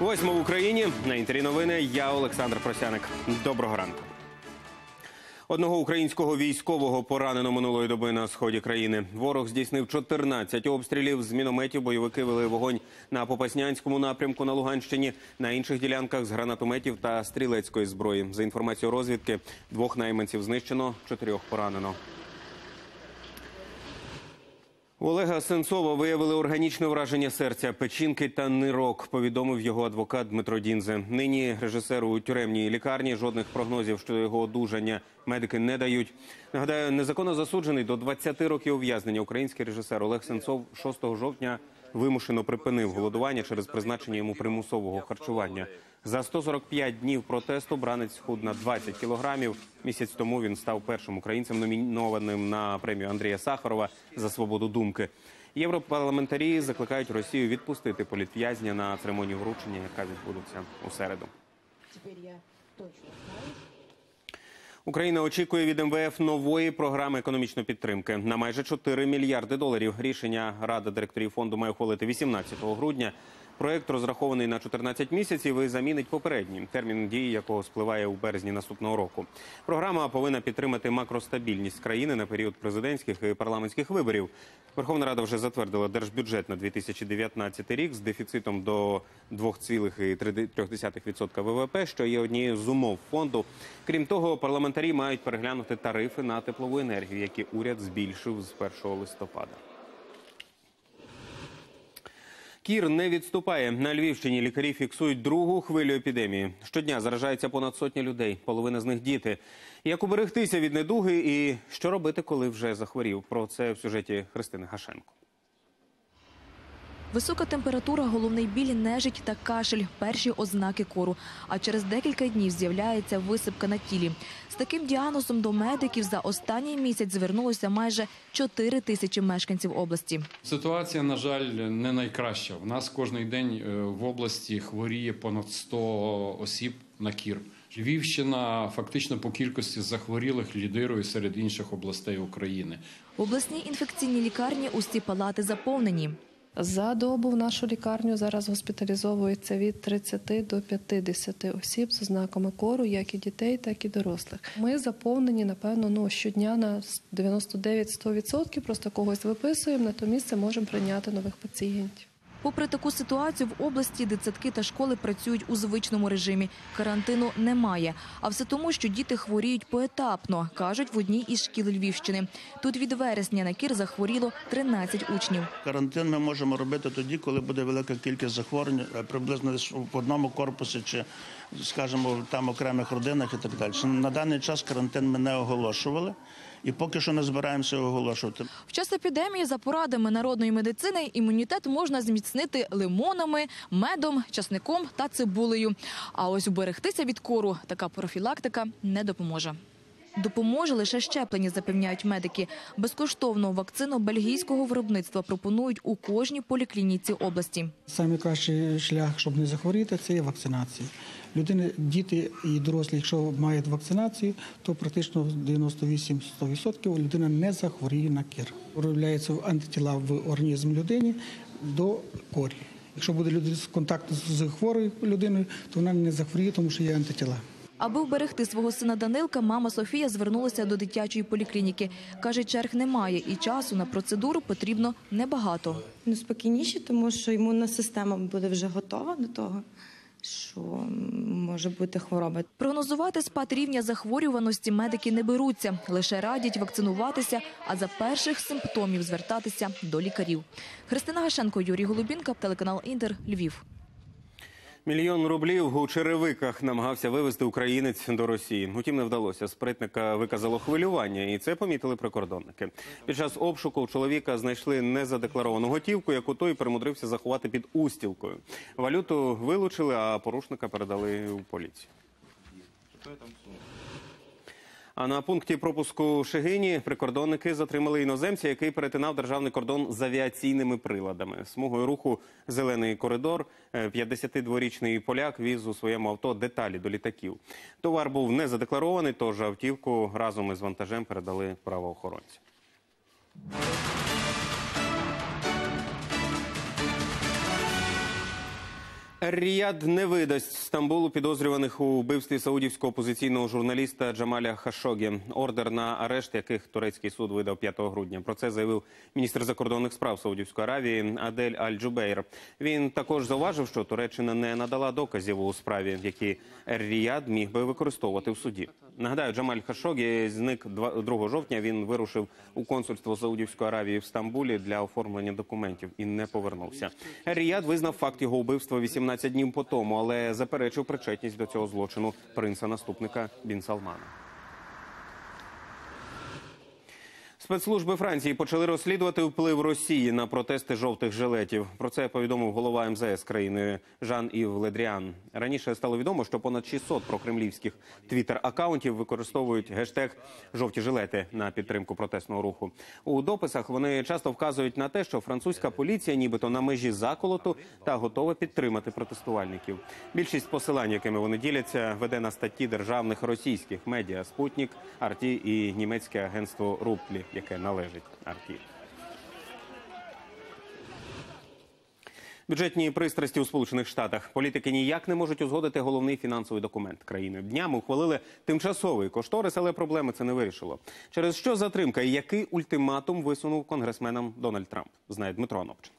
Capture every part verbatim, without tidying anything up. Ось ми в Україні. На інтері новини. Я Олександр Просяник. Доброго ранку. Одного українського військового поранено минулої доби на сході країни. Ворог здійснив чотирнадцять обстрілів. З мінометів бойовики вели вогонь на Попаснянському напрямку на Луганщині, на інших ділянках з гранатометів та стрілецької зброї. За інформацією розвідки, двох найманців знищено, чотирьох поранено. У Олега Сенцова виявили органічне ураження серця, печінки та нирок, повідомив його адвокат Дмитро Дінзе. Нині режисеру у тюремній лікарні, жодних прогнозів щодо його одужання медики не дають. Нагадаю, незаконно засуджений до двадцяти років ув'язнення український режисер Олег Сенцов шостого жовтня вимушено припинив голодування через призначення йому примусового харчування. За сто сорок п'ять днів протесту бранець схуд на двадцять кілограмів. Місяць тому він став першим українцем, номінованим на премію Андрія Сахарова за свободу думки. Європарламентарі закликають Росію відпустити політв'язня на церемонію вручення, яка відбудеться у середу. Україна очікує від ем ве еф нової програми економічної підтримки на майже чотири мільярди доларів. Рішення Рада директорів фонду має ухвалити вісімнадцятого грудня. Проєкт розрахований на чотирнадцять місяців і замінить попередній, термін дії якого спливає у березні наступного року. Програма повинна підтримати макростабільність країни на період президентських і парламентських виборів. Верховна Рада вже затвердила держбюджет на дві тисячі дев'ятнадцятий рік з дефіцитом до двох цілих трьох десятих відсотка ве ве пе, що є однією з умов фонду. Крім того, парламентарі мають переглянути тарифи на теплову енергію, які уряд збільшив з першого листопада. Кір не відступає. На Львівщині лікарі фіксують другу хвилю епідемії. Щодня заражається понад сотня людей, половина з них – діти. Як уберегтися від недуги і що робити, коли вже захворів? Про це в сюжеті Христини Гашенко. Висока температура, головний біль, нежить та кашель – перші ознаки кору. А через декілька днів з'являється висипка на тілі. З таким діагнозом до медиків за останній місяць звернулося майже чотири тисячі мешканців області. Ситуація, на жаль, не найкраща. У нас кожен день в області хворіє понад сто осіб на кір. Львівщина фактично по кількості захворілих лідирує серед інших областей України. В обласній інфекційній лікарні усі палати заповнені. За добу в нашу лікарню зараз госпіталізовується від тридцяти до п'ятдесяти осіб з ознаками кору, як і дітей, так і дорослих. Ми заповнені, напевно, ну, щодня на дев'яносто дев'ять - сто відсотків, просто когось виписуємо, натомість можемо прийняти нових пацієнтів. Попри таку ситуацію, в області дитсадки та школи працюють у звичному режимі. Карантину немає. А все тому, що діти хворіють поетапно, кажуть в одній із шкіл Львівщини. Тут від вересня на кір захворіло тринадцять учнів. Карантин ми можемо робити тоді, коли буде велика кількість захворювань, приблизно в одному корпусі чи, скажімо, там окремих родинах і так далі. На даний час карантин ми не оголошували. І поки що не збираємося оголошувати. В час епідемії за порадами народної медицини імунітет можна зміцнити лимонами, медом, часником та цибулею. А ось уберегтися від кору така профілактика не допоможе. Допоможе лише щеплення, запевняють медики. Безкоштовну вакцину бельгійського виробництва пропонують у кожній поліклініці області. Найкращий шлях, щоб не захворіти, це є вакцинація. Людини, діти і дорослі, якщо мають вакцинацію, то практично дев'яносто вісім - сто відсотків людина не захворіє на кір. Виробляються антитіла в організм людини до кору. Якщо буде людина з контакту з хворою людиною, то вона не захворіє, тому що є антитіла. Аби вберегти свого сина Данилка, мама Софія звернулася до дитячої поліклініки. Каже, черг немає і часу на процедуру потрібно небагато. Ну, спокійніше, тому що імунна система буде вже готова до того, що може бути хвороба. Прогнозувати спад рівня захворюваності медики не беруться. Лише радять вакцинуватися, а за перших симптомів звертатися до лікарів. Христина Гашенко, Юрій Голубінка, телеканал Інтер, Львів. Мільйон рублів у черевиках намагався вивезти українець до Росії. Утім, не вдалося. Спритника виказало хвилювання, і це помітили прикордонники. Під час обшуку у чоловіка знайшли незадекларовану готівку, яку той примудрився заховати під устілкою. Валюту вилучили, а порушника передали у поліцію. А на пункті пропуску Шегині прикордонники затримали іноземця, який перетинав державний кордон з авіаційними приладами. Смугою руху «Зелений коридор» п'ятдесятидворічний поляк віз у своєму авто деталі до літаків. Товар був незадекларований, тож автівку разом із вантажем передали правоохоронцям. Ріад не видасть Стамбулу підозрюваних у вбивстві саудівського опозиційного журналіста Джамаля Хашоґґі. Ордер на арешт, яких турецький суд видав п'ятого грудня. Про це заявив міністр закордонних справ Саудівської Аравії Адель Аль-Джубейр. Він також зауважив, що Туреччина не надала доказів у справі, які Ріад міг би використовувати в суді. Нагадаю, Джамаль Хашоґґі зник другого жовтня. Він вирушив у консульство Саудівської Аравії в Стамбулі для оформлення документів і не повернувся. Ріад визнав факт його вбивства вісімнадцять днів по тому, але заперечив причетність до цього злочину принца-наступника Бін Салмана. Спецслужби Франції почали розслідувати вплив Росії на протести жовтих жилетів. Про це повідомив голова ем зе ес країни Жан-Ів Ледріан. Раніше стало відомо, що понад шістсот прокремлівських твіттер-аккаунтів використовують гештег «жовті жилети» на підтримку протестного руху. У дописах вони часто вказують на те, що французька поліція нібито на межі заколоту та готова підтримати протестувальників. Більшість посилань, якими вони діляться, веде на статті державних російських медіа «Спутник», «Арті» і німецьке агентство «Руплі», яке належить Арті. Бюджетні пристрасті у Сполучених Штатах. Політики ніяк не можуть узгодити головний фінансовий документ країни. Днями ухвалили тимчасовий кошторис, але проблеми це не вирішило. Через що затримка і який ультиматум висунув конгресменам Дональд Трамп, знає Дмитро Анопченко.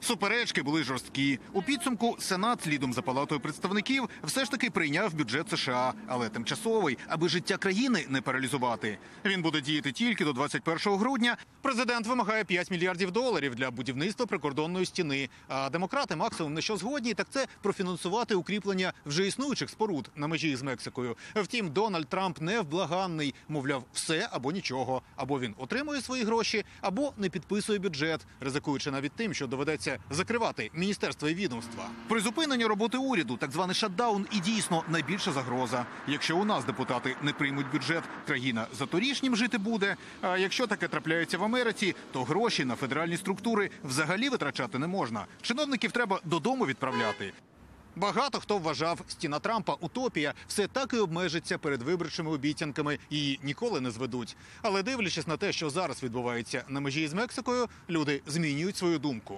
Суперечки були жорсткі. У підсумку Сенат слідом за Палатою представників все ж таки прийняв бюджет США, але тимчасовий, аби життя країни не паралізувати. Він буде діяти тільки до двадцять першого грудня. Президент вимагає п'ять мільярдів доларів для будівництва прикордонної стіни. А демократи максимум на що згодні, так це профінансувати укріплення вже існуючих споруд на межі з Мексикою. Втім, Дональд Трамп невблаганний. Мовляв, все або нічого. Або він отримує свої гроші, або не підписує бюджет, ризикуючи навіть тим, що доведеться закривати міністерства і відомства. Призупинення роботи уряду, так званий шатдаун, і дійсно найбільша загроза. Якщо у нас депутати не приймуть бюджет, країна за торішнім жити буде. А якщо таке трапляється в Америці, то гроші на федеральні структури взагалі витрачати не можна. Чиновників треба додому відправляти. Багато хто вважав, стіна Трампа – утопія, все так і обмежиться передвиборчими обіцянками, її ніколи не зведуть. Але дивлячись на те, що зараз відбувається на межі з Мексикою, люди змінюють свою думку.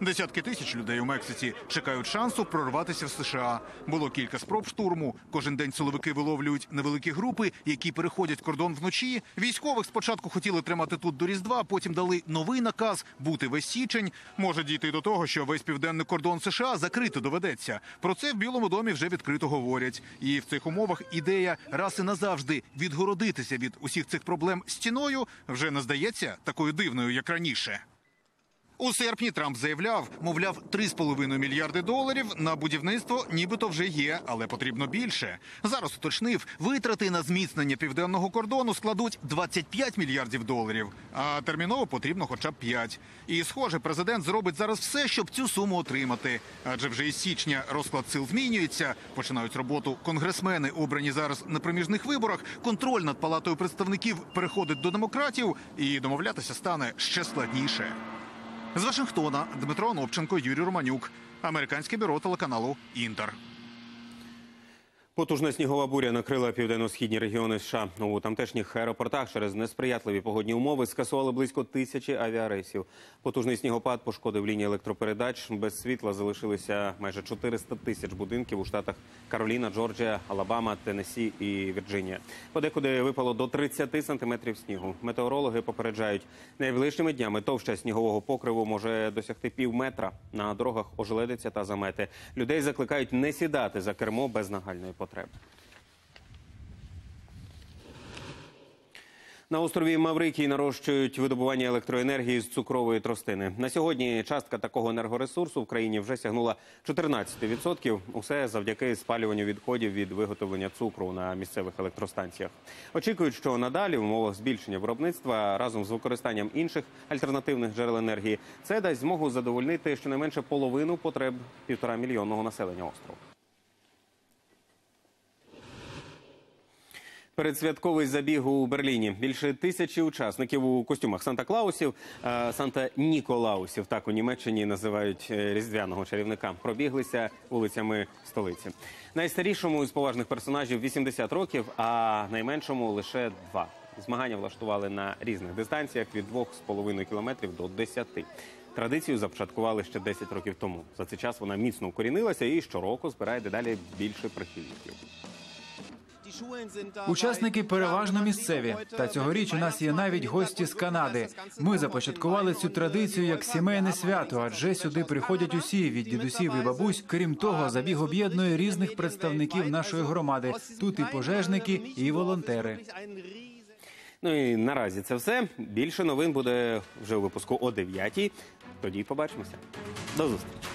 Десятки тисяч людей у Мексиці чекають шансу прорватися в США. Було кілька спроб штурму. Кожен день силовики виловлюють невеликі групи, які переходять кордон вночі. Військових спочатку хотіли тримати тут до Різдва, потім дали новий наказ – бути весь січень. Може дійти до того, що весь південний кордон США закрити доведеться. Про це в Білому домі вже відкрито говорять. І в цих умовах ідея раз і назавжди відгородитися від усіх цих проблем стіною вже не здається такою дивною, як раніше. У серпні Трамп заявляв, мовляв, три з половиною мільярди доларів на будівництво нібито вже є, але потрібно більше. Зараз уточнив, витрати на зміцнення південного кордону складуть двадцять п'ять мільярдів доларів, а терміново потрібно хоча б п'ять. І, схоже, президент зробить зараз все, щоб цю суму отримати. Адже вже із січня розклад сил змінюється, починають роботу конгресмени, обрані зараз на проміжних виборах, контроль над Палатою представників переходить до демократів, і домовлятися стане ще складніше. З Вашингтона Дмитро Анопченко, Юрій Романюк. Американське бюро телеканалу «Інтер». Потужна снігова буря накрила південно-східні регіони США. У тамтешніх аеропортах через несприятливі погодні умови скасували близько тисячі авіарейсів. Потужний снігопад пошкодив лінії електропередач. Без світла залишилися майже чотириста тисяч будинків у штатах Кароліна, Джорджія, Алабама, Теннессі і Вірджинія. Подекуди випало до тридцяти сантиметрів снігу. Метеорологи попереджають, найближчими днями товща снігового покриву може досягти пів метра. На дорогах ожеледиться та замети. Людей закликають не сідати за кермо без нагальної потреби. Потреб. На острові Маврикій нарощують видобування електроенергії з цукрової тростини. На сьогодні частка такого енергоресурсу в країні вже сягнула чотирнадцяти відсотків. Усе завдяки спалюванню відходів від виготовлення цукру на місцевих електростанціях. Очікують, що надалі в умовах збільшення виробництва разом з використанням інших альтернативних джерел енергії це дасть змогу задовольнити щонайменше половину потреб півтора мільйонного населення острова. Передсвятковий забіг у Берліні. Більше тисячі учасників у костюмах Санта-Клаусів, Санта-Ніколаусів, так у Німеччині називають різдвяного чарівника, пробіглися вулицями столиці. Найстарішому із поважних персонажів вісімдесят років, а найменшому лише два. Змагання влаштували на різних дистанціях від двох з половиною кілометрів до десяти. Традицію започаткували ще десять років тому. За цей час вона міцно укорінилася і щороку збирає дедалі більше прихильників. Учасники переважно місцеві. Та цьогоріч у нас є навіть гості з Канади. Ми започаткували цю традицію як сімейне свято, адже сюди приходять усі, від дідусів і бабусь. Крім того, забіг об'єднує різних представників нашої громади. Тут і пожежники, і волонтери. Ну і наразі це все. Більше новин буде вже у випуску о дев'ятій. Тоді побачимося. До зустрічі.